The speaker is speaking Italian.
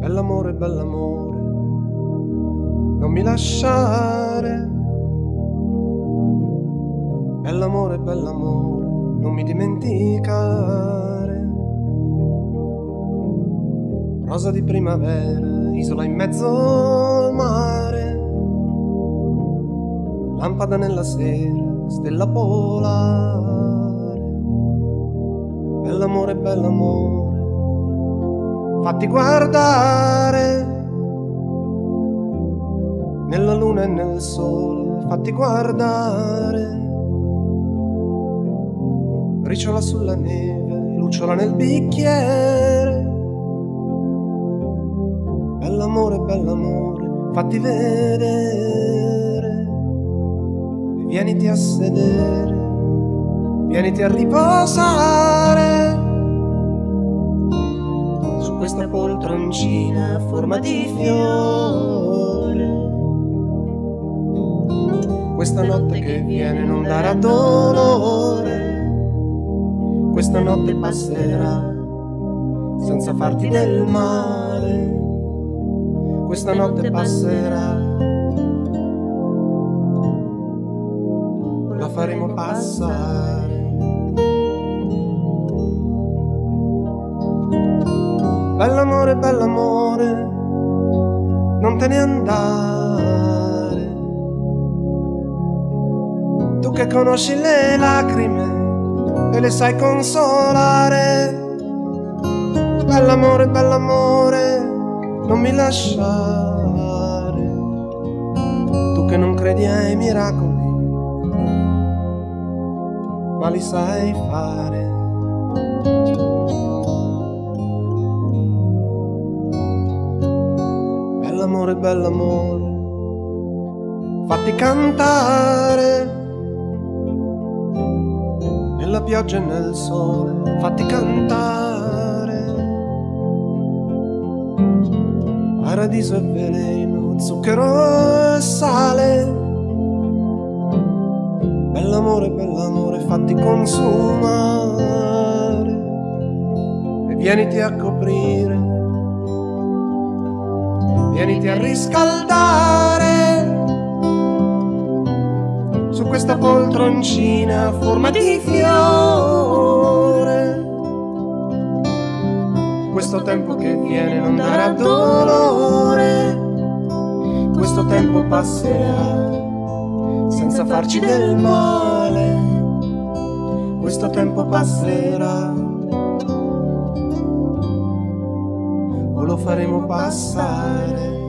Bellamore, bellamore, non mi lasciare. Bellamore, bellamore, non mi dimenticare. Rosa di primavera, isola in mezzo al mare. Lampada nella sera, stella polare. Bellamore, bellamore, fatti guardare nella luna e nel sole, fatti guardare. Briciola sulla neve, lucciola nel bicchiere. Bell'amore, bell'amore, fatti vedere. E vieniti a sedere, vieniti a riposare su questa poltroncina a forma di fiore. Questa notte che viene non darà dolore. Questa notte passerà senza farti del male. Questa notte passerà, la faremo passare. Bell'amore, bell'amore, non te ne andare. Tu che conosci le lacrime e le sai consolare. Bell'amore, bell'amore, non mi lasciare. Tu che non credi ai miracoli, ma li sai fare. Bell'amore, bell'amore, fatti cantare nella pioggia e nel sole, fatti cantare. Paradiso e veleno, zucchero e sale. Bell'amore, bell'amore, fatti consumare e vieniti a coprire. Vieniti a riscaldare su questa poltroncina a forma di fiore. Questo tempo che viene non darà dolore. Questo tempo passerà senza farci del male. Questo tempo passerà, lo faremo passare.